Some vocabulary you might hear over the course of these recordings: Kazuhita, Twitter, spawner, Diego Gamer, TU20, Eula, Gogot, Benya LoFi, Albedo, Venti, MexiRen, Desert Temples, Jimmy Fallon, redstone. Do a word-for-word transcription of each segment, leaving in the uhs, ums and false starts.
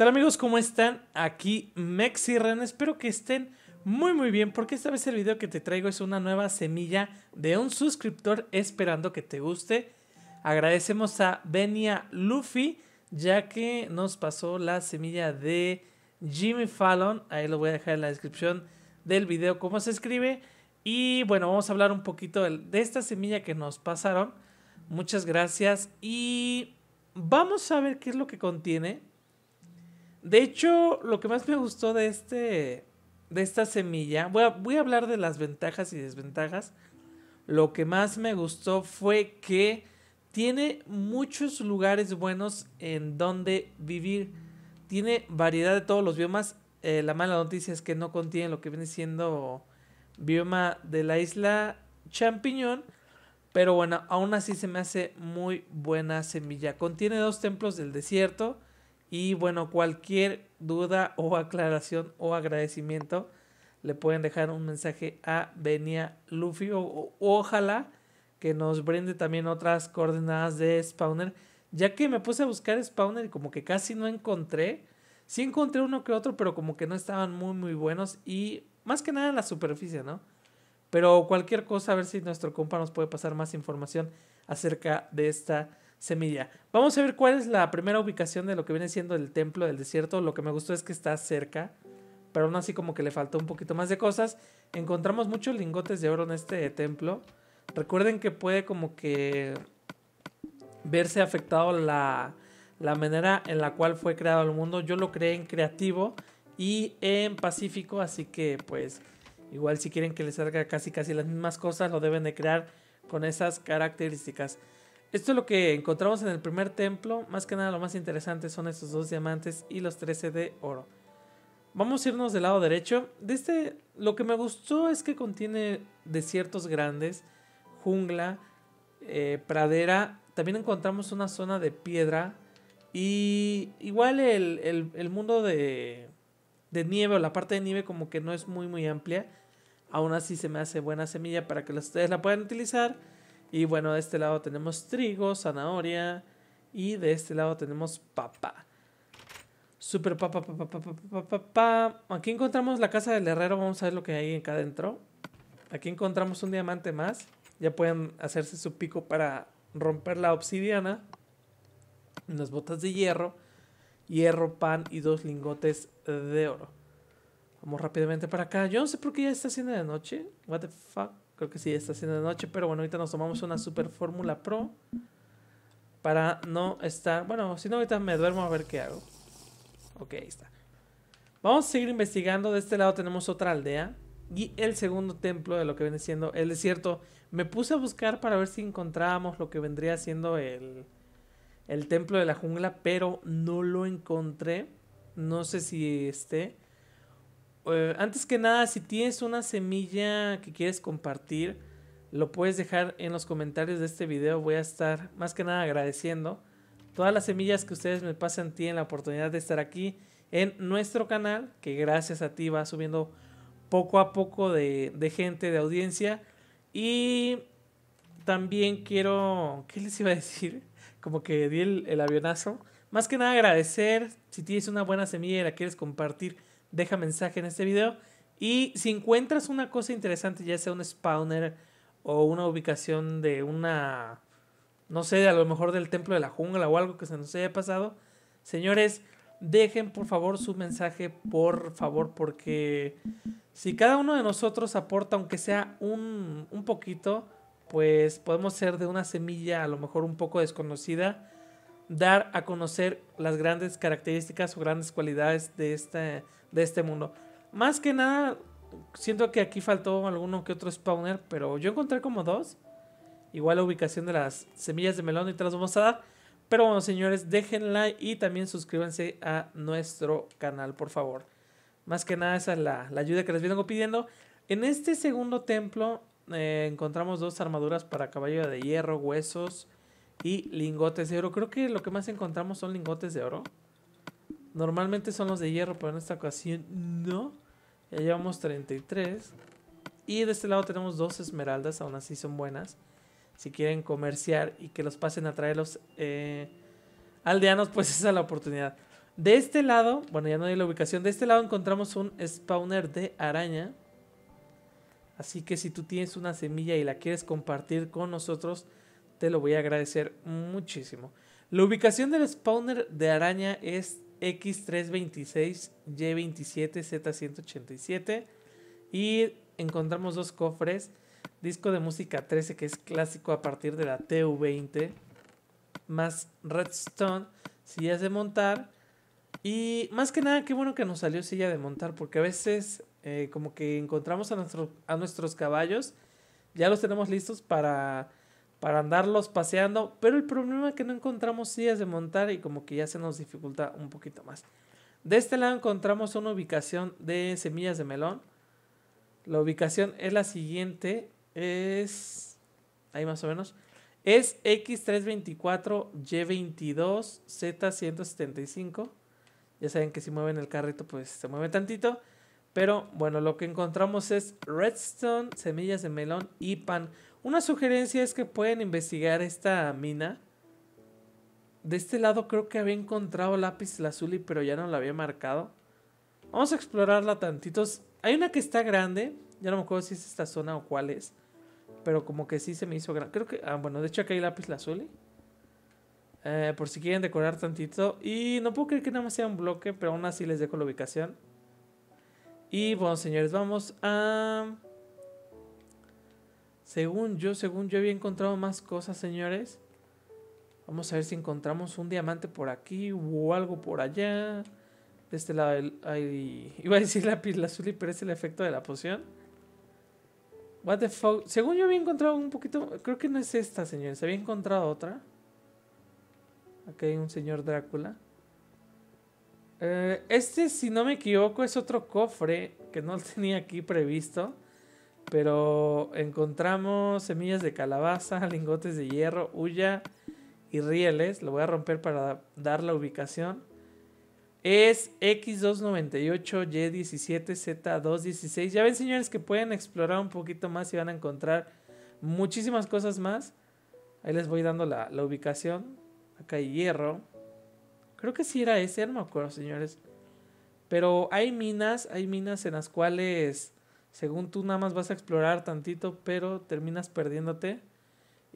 tal amigos? ¿Cómo están? Aquí MexiRen, espero que estén muy muy bien, porque esta vez el video que te traigo es una nueva semilla de un suscriptor, esperando que te guste. Agradecemos a Benya LoFi, ya que nos pasó la semilla de Jimmy Fallon. Ahí lo voy a dejar en la descripción del video cómo se escribe. Y bueno, vamos a hablar un poquito de esta semilla que nos pasaron. Muchas gracias y vamos a ver qué es lo que contiene. De hecho, lo que más me gustó de este de esta semilla, voy a, voy a hablar de las ventajas y desventajas. Lo que más me gustó fue que tiene muchos lugares buenos en donde vivir. Tiene variedad de todos los biomas. Eh, la mala noticia es que no contiene lo que viene siendo bioma de la isla champiñón. Pero bueno, aún así se me hace muy buena semilla. Contiene dos templos del desierto. Y bueno, cualquier duda o aclaración o agradecimiento le pueden dejar un mensaje a Benya LoFi. O, o, ojalá que nos brinde también otras coordenadas de spawner, ya que me puse a buscar spawner y como que casi no encontré. Sí encontré uno que otro, pero como que no estaban muy muy buenos. Y más que nada en la superficie, ¿no? Pero cualquier cosa, a ver si nuestro compa nos puede pasar más información acerca de esta semilla. Vamos a ver cuál es la primera ubicación de lo que viene siendo el templo del desierto. Lo que me gustó es que está cerca, pero aún así como que le faltó un poquito más de cosas. Encontramos muchos lingotes de oro en este templo. Recuerden que puede como que verse afectado la, la manera en la cual fue creado el mundo. Yo lo creé en creativo y en pacífico, así que pues igual si quieren que les salga casi casi las mismas cosas, lo deben de crear con esas características. Esto es lo que encontramos en el primer templo. Más que nada lo más interesante son estos dos diamantes y los trece de oro. Vamos a irnos del lado derecho. De este, lo que me gustó es que contiene desiertos grandes, jungla, eh, pradera. También encontramos una zona de piedra. Y igual el, el, el mundo de, de nieve o la parte de nieve como que no es muy muy amplia. Aún así se me hace buena semilla para que ustedes la puedan utilizar. Y bueno, de este lado tenemos trigo, zanahoria. Y de este lado tenemos papa. Super papa, papa, papa, papa, papa. Aquí encontramos la casa del herrero. Vamos a ver lo que hay acá adentro. Aquí encontramos un diamante más. Ya pueden hacerse su pico para romper la obsidiana. Unas botas de hierro. Hierro, pan y dos lingotes de oro. Vamos rápidamente para acá. Yo no sé por qué ya está haciendo de noche. What the fuck. Creo que sí, está haciendo de noche, pero bueno, ahorita nos tomamos una super fórmula pro para no estar... Bueno, si no, ahorita me duermo a ver qué hago. Ok, ahí está. Vamos a seguir investigando. De este lado tenemos otra aldea y el segundo templo de lo que viene siendo el desierto. Me puse a buscar para ver si encontrábamos lo que vendría siendo el, el templo de la jungla, pero no lo encontré. No sé si esté... Eh, antes que nada, si tienes una semilla que quieres compartir, lo puedes dejar en los comentarios de este video. Voy a estar más que nada agradeciendo todas las semillas que ustedes me pasan, tienen la oportunidad de estar aquí en nuestro canal, que gracias a ti va subiendo poco a poco de, de gente, de audiencia. Y también quiero... ¿Qué les iba a decir? Como que di el, el avionazo. Más que nada agradecer. Si tienes una buena semilla y la quieres compartir, deja mensaje en este video. Y si encuentras una cosa interesante, ya sea un spawner o una ubicación de una... No sé, a lo mejor del templo de la jungla o algo que se nos haya pasado. Señores, dejen por favor su mensaje, por favor, porque si cada uno de nosotros aporta, aunque sea un, un poquito, pues podemos ser de una semilla a lo mejor un poco desconocida, dar a conocer las grandes características o grandes cualidades de este, de este mundo. Más que nada, siento que aquí faltó alguno que otro spawner, pero yo encontré como dos. Igual la ubicación de las semillas de melón y te las vamos a dar. Pero bueno, señores, déjenla y también suscríbanse a nuestro canal, por favor. Más que nada, esa es la, la ayuda que les vengo pidiendo. En este segundo templo eh, encontramos dos armaduras para caballo de hierro, huesos y lingotes de oro. Creo que lo que más encontramos son lingotes de oro. Normalmente son los de hierro, pero en esta ocasión no. Ya llevamos treinta y tres. Y de este lado tenemos dos esmeraldas, aún así son buenas. Si quieren comerciar y que los pasen a traer los eh, aldeanos, pues esa es la oportunidad. De este lado, bueno, ya no hay la ubicación. De este lado encontramos un spawner de araña. Así que si tú tienes una semilla y la quieres compartir con nosotros, te lo voy a agradecer muchísimo. La ubicación del spawner de araña es equis trescientos veintiséis, ye veintisiete, zeta ciento ochenta y siete. Y encontramos dos cofres. Disco de música trece, que es clásico a partir de la te u veinte. Más redstone, sillas de montar. Y más que nada, qué bueno que nos salió silla de montar, porque a veces eh, como que encontramos a, nuestro, a nuestros caballos, ya los tenemos listos para, para andarlos paseando, pero el problema es que no encontramos sillas de montar y como que ya se nos dificulta un poquito más. De este lado encontramos una ubicación de semillas de melón. La ubicación es la siguiente, es ahí más o menos. Es equis trescientos veinticuatro, ye veintidós, zeta ciento setenta y cinco. Ya saben que si mueven el carrito, pues se mueve tantito. Pero bueno, lo que encontramos es redstone, semillas de melón y pan. Una sugerencia es que pueden investigar esta mina. De este lado creo que había encontrado lápiz lazuli, pero ya no la había marcado. Vamos a explorarla tantitos. Hay una que está grande. Ya no me acuerdo si es esta zona o cuál es. Pero como que sí se me hizo grande. Creo que... Ah, bueno, de hecho aquí hay lápiz lazuli. Eh, por si quieren decorar tantito. Y no puedo creer que nada más sea un bloque, pero aún así les dejo la ubicación. Y bueno, señores, vamos a... Según yo, según yo había encontrado más cosas, señores. Vamos a ver si encontramos un diamante por aquí o algo por allá. De este lado hay... Iba a decir lápiz lazuli, pero es el efecto de la poción. What the fuck. Según yo había encontrado un poquito... Creo que no es esta, señores. Había encontrado otra. Aquí hay un señor Drácula. Eh, este, si no me equivoco, es otro cofre que no tenía aquí previsto. Pero encontramos semillas de calabaza, lingotes de hierro, hulla y rieles. Lo voy a romper para dar la ubicación. Es equis doscientos noventa y ocho, ye diecisiete, zeta doscientos dieciséis. Ya ven, señores, que pueden explorar un poquito más y van a encontrar muchísimas cosas más. Ahí les voy dando la, la ubicación. Acá hay hierro. Creo que sí era ese, no me acuerdo, señores. Pero hay minas, hay minas en las cuales, según tú, nada más vas a explorar tantito, pero terminas perdiéndote.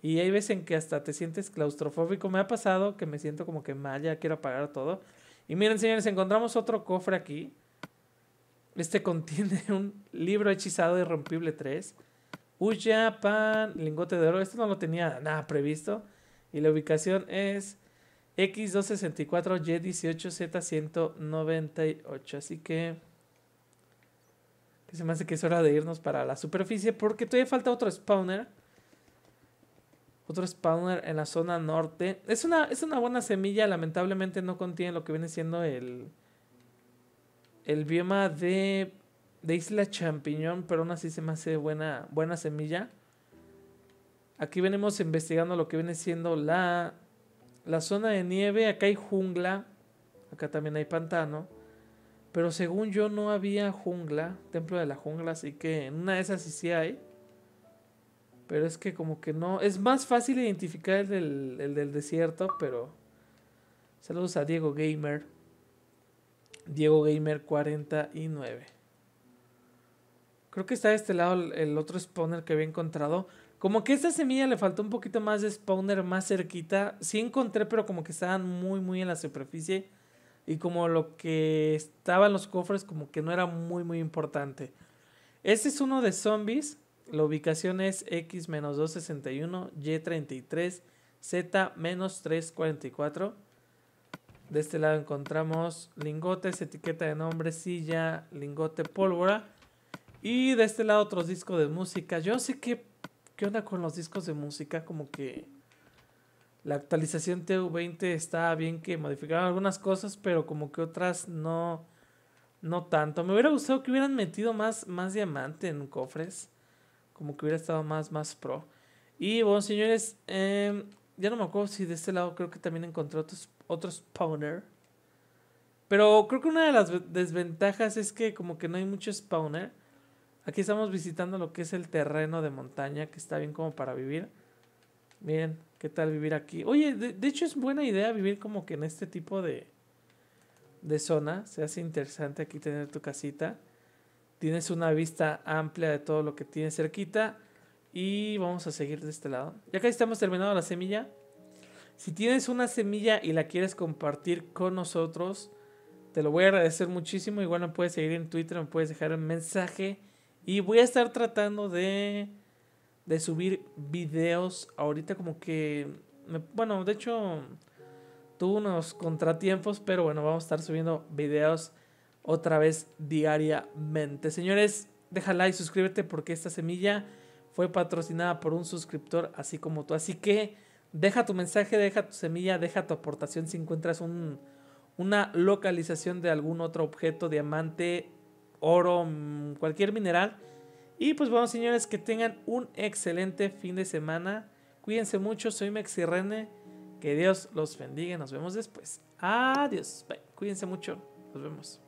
Y hay veces en que hasta te sientes claustrofóbico. Me ha pasado que me siento como que mal, ya quiero apagar todo. Y miren, señores, encontramos otro cofre aquí. Este contiene un libro hechizado irrompible tres. Huya, pan, lingote de oro. Esto no lo tenía nada previsto. Y la ubicación es equis doscientos sesenta y cuatro, ye dieciocho, zeta ciento noventa y ocho. Así que, que se me hace que es hora de irnos para la superficie, porque todavía falta otro spawner. Otro spawner en la zona norte. Es una, es una buena semilla. Lamentablemente no contiene lo que viene siendo el, el bioma de, de Isla Champiñón. Pero aún así se me hace buena, buena semilla. Aquí venimos investigando lo que viene siendo la, la zona de nieve. Acá hay jungla. Acá también hay pantano. Pero según yo no había jungla. Templo de la jungla. Así que en una de esas sí, sí hay. Pero es que como que no. Es más fácil identificar el del, el del desierto. Pero saludos a Diego Gamer. Diego Gamer cuarenta y nueve. Creo que está de este lado el, el otro spawner que había encontrado. Como que a esta semilla le faltó un poquito más de spawner más cerquita. Sí encontré, pero como que estaban muy, muy en la superficie. Y como lo que estaba en los cofres, como que no era muy, muy importante. Este es uno de zombies. La ubicación es equis doscientos sesenta y uno, ye treinta y tres, zeta tres cuarenta y cuatro. De este lado encontramos lingotes, etiqueta de nombre, silla, lingote, pólvora. Y de este lado otros discos de música. Yo sé que... ¿Qué onda con los discos de música? Como que la actualización te u veinte está bien que modificaron algunas cosas, pero como que otras no, no tanto. Me hubiera gustado que hubieran metido más, más diamante en cofres. Como que hubiera estado más, más pro. Y bueno, señores, eh, ya no me acuerdo si de este lado creo que también encontré otro, otro spawner. Pero creo que una de las desventajas es que como que no hay mucho spawner. Aquí estamos visitando lo que es el terreno de montaña, que está bien como para vivir. Miren, ¿qué tal vivir aquí? Oye, de, de hecho es buena idea vivir como que en este tipo de, de zona. Se hace interesante aquí tener tu casita. Tienes una vista amplia de todo lo que tienes cerquita. Y vamos a seguir de este lado. Ya casi estamos terminando la semilla. Si tienes una semilla y la quieres compartir con nosotros, te lo voy a agradecer muchísimo. Igual me puedes seguir en Twitter, me puedes dejar un mensaje. Y voy a estar tratando de, de subir videos ahorita como que... Me, bueno, de hecho, tuve unos contratiempos, pero bueno, vamos a estar subiendo videos otra vez diariamente. Señores, deja like, suscríbete porque esta semilla fue patrocinada por un suscriptor así como tú. Así que deja tu mensaje, deja tu semilla, deja tu aportación si encuentras un... una localización de algún otro objeto, diamante, oro, cualquier mineral. Y pues bueno, señores, que tengan un excelente fin de semana. Cuídense mucho, soy MexiRen. Que Dios los bendiga, nos vemos después. Adiós, bye. Cuídense mucho, nos vemos.